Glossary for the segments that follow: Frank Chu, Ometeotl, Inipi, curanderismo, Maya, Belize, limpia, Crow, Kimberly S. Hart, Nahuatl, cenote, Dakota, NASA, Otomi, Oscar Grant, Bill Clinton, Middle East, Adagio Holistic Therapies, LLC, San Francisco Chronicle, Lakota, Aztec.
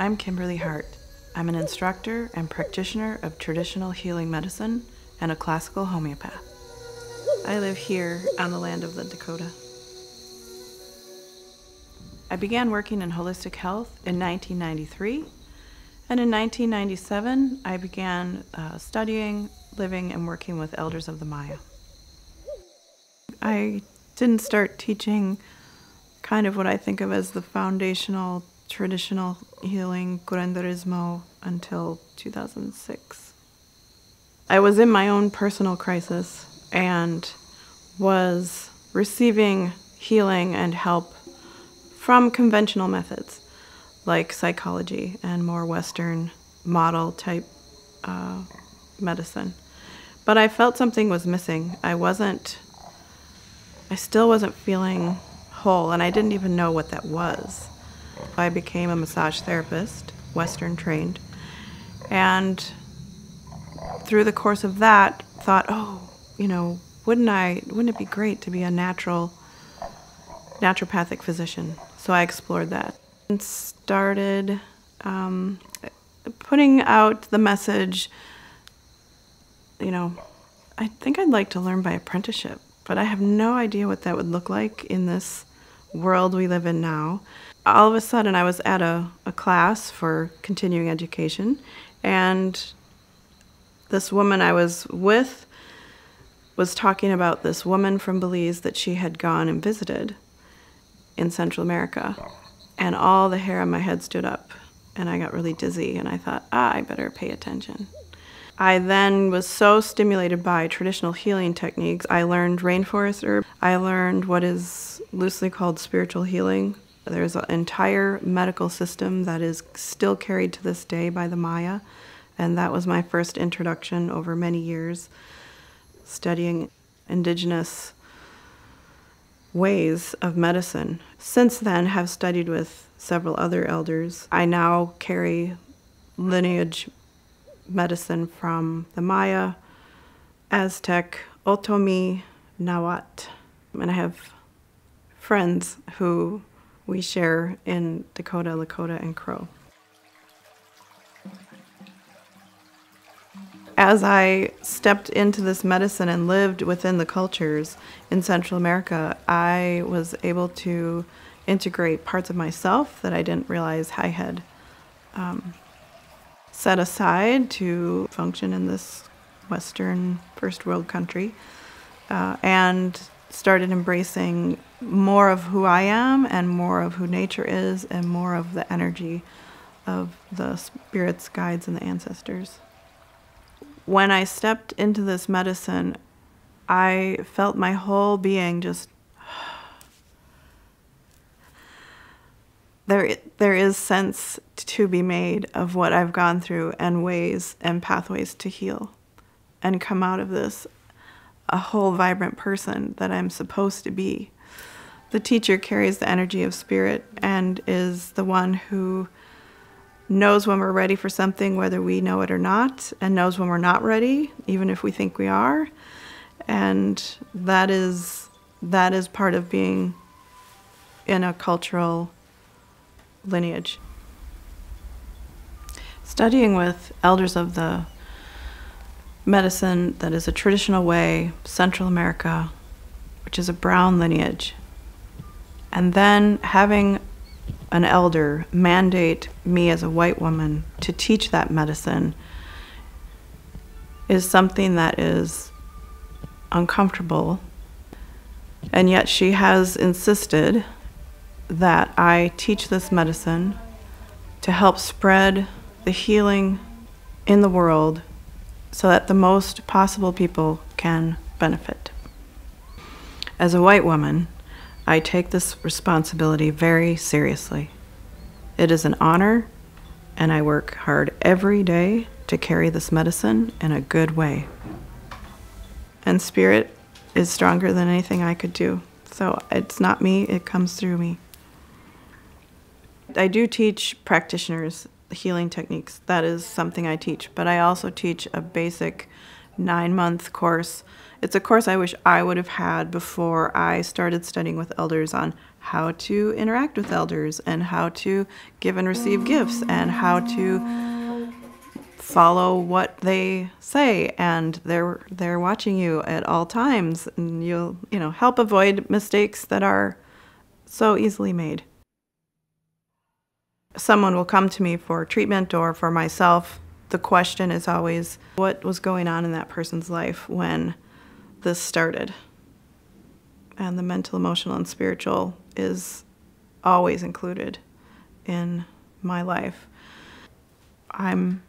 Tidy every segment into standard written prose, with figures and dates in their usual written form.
I'm Kimberly Hart. I'm an instructor and practitioner of traditional healing medicine and a classical homeopath. I live here on the land of the Dakota. I began working in holistic health in 1993, and in 1997, I began studying, living, and working with elders of the Maya. I didn't start teaching kind of what I think of as the foundational traditional healing, curanderismo, until 2006. I was in my own personal crisis and was receiving healing and help from conventional methods like psychology and more Western model type medicine. But I felt something was missing. I still wasn't feeling whole, and I didn't even know what that was. I became a massage therapist, Western trained, and through the course of that thought, oh, you know, wouldn't it be great to be a naturopathic physician? So I explored that and started putting out the message, you know, I think I'd like to learn by apprenticeship, but I have no idea what that would look like in this world we live in now. All of a sudden I was at a class for continuing education, and this woman I was with was talking about this woman from Belize that she had gone and visited in Central America, and all the hair on my head stood up and I got really dizzy, and I thought, I better pay attention. I then was so stimulated by traditional healing techniques. I learned rainforest herb. I learned what is loosely called spiritual healing. There's an entire medical system that is still carried to this day by the Maya, and that was my first introduction over many years, studying indigenous ways of medicine. Since then, have studied with several other elders. I now carry lineage medicine from the Maya, Aztec, Otomi, Nahuatl. And I have friends who we share in Dakota, Lakota, and Crow. As I stepped into this medicine and lived within the cultures in Central America, I was able to integrate parts of myself that I didn't realize I had set aside to function in this Western first world country, and started embracing more of who I am and more of who nature is and more of the energy of the spirits, guides, and the ancestors. When I stepped into this medicine, I felt my whole being just... There is sense to be made of what I've gone through and ways and pathways to heal and come out of this a whole vibrant person that I'm supposed to be. The teacher carries the energy of spirit and is the one who knows when we're ready for something, whether we know it or not, and knows when we're not ready, even if we think we are. And that is part of being in a cultural lineage. Studying with elders of the medicine that is a traditional way, Central America, which is a brown lineage, and then having an elder mandate me as a white woman to teach that medicine is something that is uncomfortable, and yet she has insisted that I teach this medicine to help spread the healing in the world so that the most possible people can benefit. As a white woman, I take this responsibility very seriously. It is an honor, and I work hard every day to carry this medicine in a good way. And spirit is stronger than anything I could do. So it's not me, it comes through me. I do teach practitioners healing techniques. That is something I teach, but I also teach a basic 9-month course. It's a course I wish I would have had before I started studying with elders on how to interact with elders and how to give and receive gifts and how to follow what they say, and they're watching you at all times, and you'll, you know, help avoid mistakes that are so easily made. Someone will come to me for treatment or for myself. The question is always what was going on in that person's life when this started. And the mental, emotional, and spiritual is always included in my life. I'm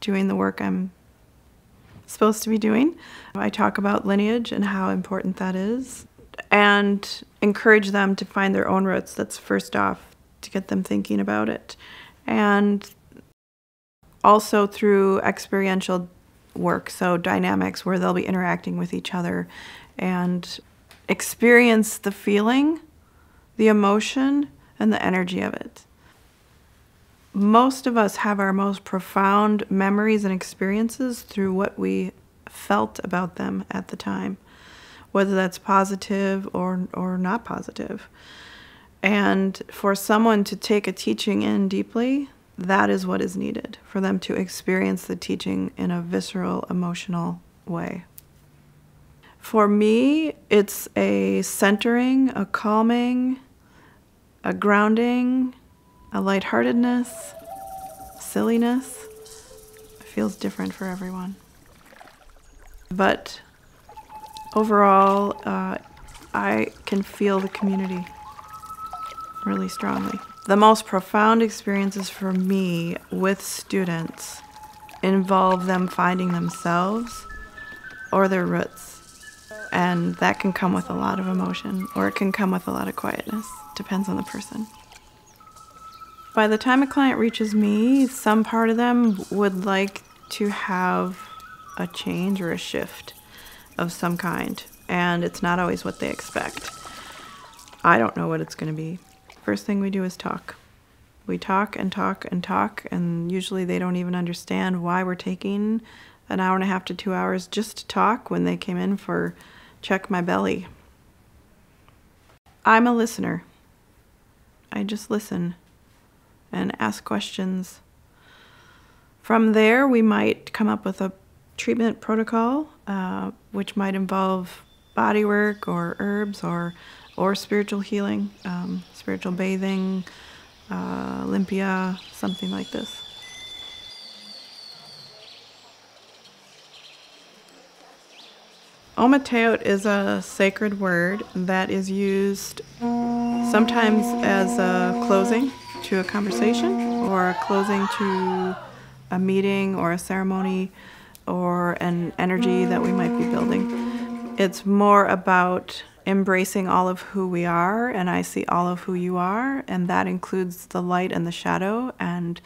doing the work I'm supposed to be doing. I talk about lineage and how important that is, and encourage them to find their own roots. That's first off, to get them thinking about it. And also through experiential work, so dynamics where they'll be interacting with each other and experience the feeling, the emotion, and the energy of it. Most of us have our most profound memories and experiences through what we felt about them at the time, whether that's positive or not positive. And for someone to take a teaching in deeply, that is what is needed, for them to experience the teaching in a visceral, emotional way. For me, it's a centering, a calming, a grounding, a lightheartedness, silliness. It feels different for everyone. But overall, I can feel the community really strongly. The most profound experiences for me with students involve them finding themselves or their roots. And that can come with a lot of emotion, or it can come with a lot of quietness. Depends on the person. By the time a client reaches me, some part of them would like to have a change or a shift of some kind. And it's not always what they expect. I don't know what it's going to be. First thing we do is talk. We talk and talk and talk, and usually they don't even understand why we're taking an hour and a half to 2 hours just to talk when they came in for check my belly. I'm a listener. I just listen and ask questions. From there, we might come up with a treatment protocol, which might involve body work or herbs or spiritual healing, spiritual bathing, limpia, something like this. Ometeotl is a sacred word that is used sometimes as a closing to a conversation, or a closing to a meeting or a ceremony or an energy that we might be building. It's more about embracing all of who we are, and I see all of who you are, and that includes the light and the shadow. And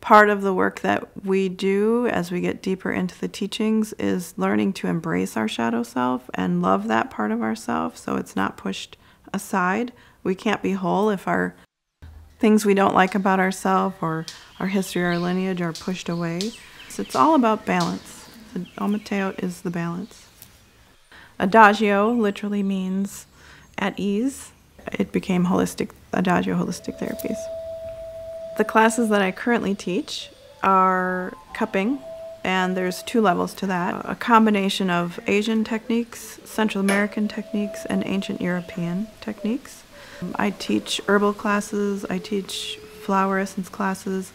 part of the work that we do as we get deeper into the teachings is learning to embrace our shadow self and love that part of ourselves, so it's not pushed aside. We can't be whole if our things we don't like about ourselves or our history or our lineage are pushed away. So it's all about balance. The Ometeotl is the balance. Adagio literally means at ease. It became holistic, Adagio Holistic Therapies. The classes that I currently teach are cupping, and there's 2 levels to that. A combination of Asian techniques, Central American techniques, and ancient European techniques. I teach herbal classes, I teach flower essence classes,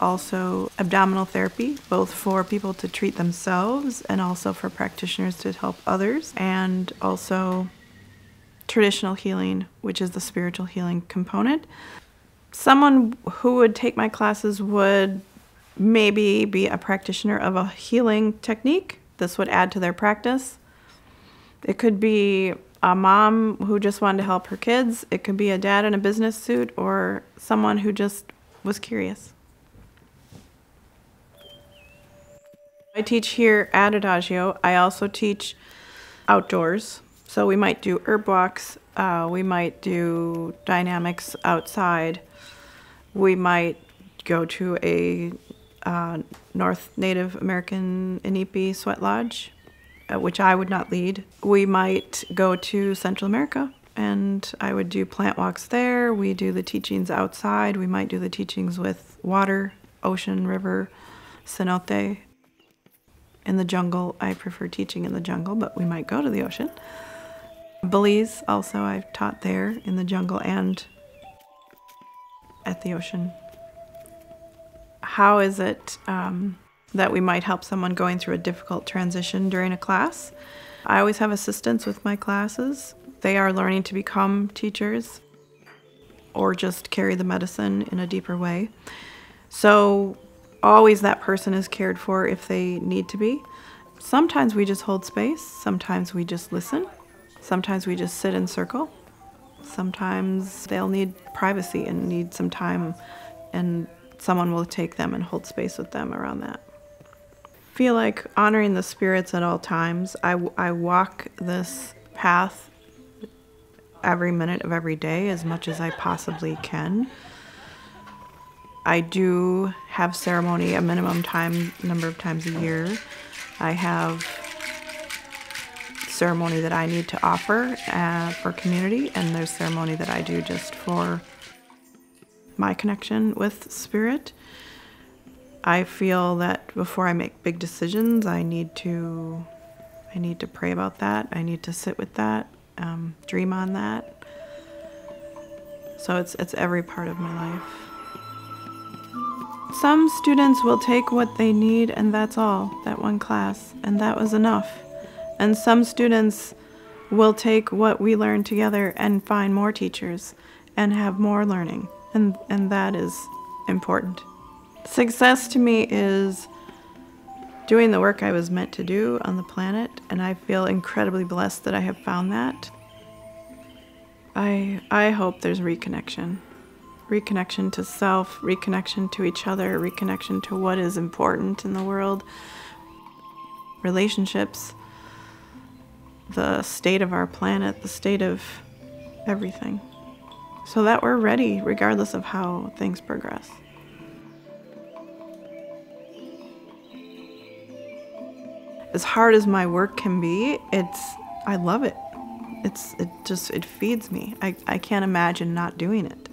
also abdominal therapy, both for people to treat themselves and also for practitioners to help others, and also traditional healing, which is the spiritual healing component. Someone who would take my classes would maybe be a practitioner of a healing technique. This would add to their practice. It could be a mom who just wanted to help her kids. It could be a dad in a business suit, or someone who just was curious. I teach here at Adagio. I also teach outdoors. So we might do herb walks, we might do dynamics outside, we might go to a North Native American Inipi sweat lodge, which I would not lead. We might go to Central America, and I would do plant walks there. We do the teachings outside. We might do the teachings with water, ocean, river, cenote. In the jungle, I prefer teaching in the jungle, but we might go to the ocean. Belize, also, I've taught there in the jungle and at the ocean. How is it that we might help someone going through a difficult transition during a class? I always have assistants with my classes. They are learning to become teachers or just carry the medicine in a deeper way. So always that person is cared for if they need to be. Sometimes we just hold space. Sometimes we just listen. Sometimes we just sit in circle. Sometimes they'll need privacy and need some time, and someone will take them and hold space with them around that. I feel like honoring the spirits at all times. I walk this path every minute of every day as much as I possibly can. I do have ceremony a minimum number of times a year. I have ceremony that I need to offer for community, and there's ceremony that I do just for my connection with spirit. I feel that before I make big decisions, I need to pray about that. I need to sit with that. Dream on that. So it's every part of my life. Some students will take what they need, and that's all, that one class, and that was enough. And some students will take what we learn together and find more teachers and have more learning, and that is important. Success to me is doing the work I was meant to do on the planet, and I feel incredibly blessed that I have found that. I hope there's reconnection. Reconnection to self, reconnection to each other, reconnection to what is important in the world, relationships, the state of our planet, the state of everything, so that we're ready regardless of how things progress. As hard as my work can be, I love it. It feeds me. I can't imagine not doing it.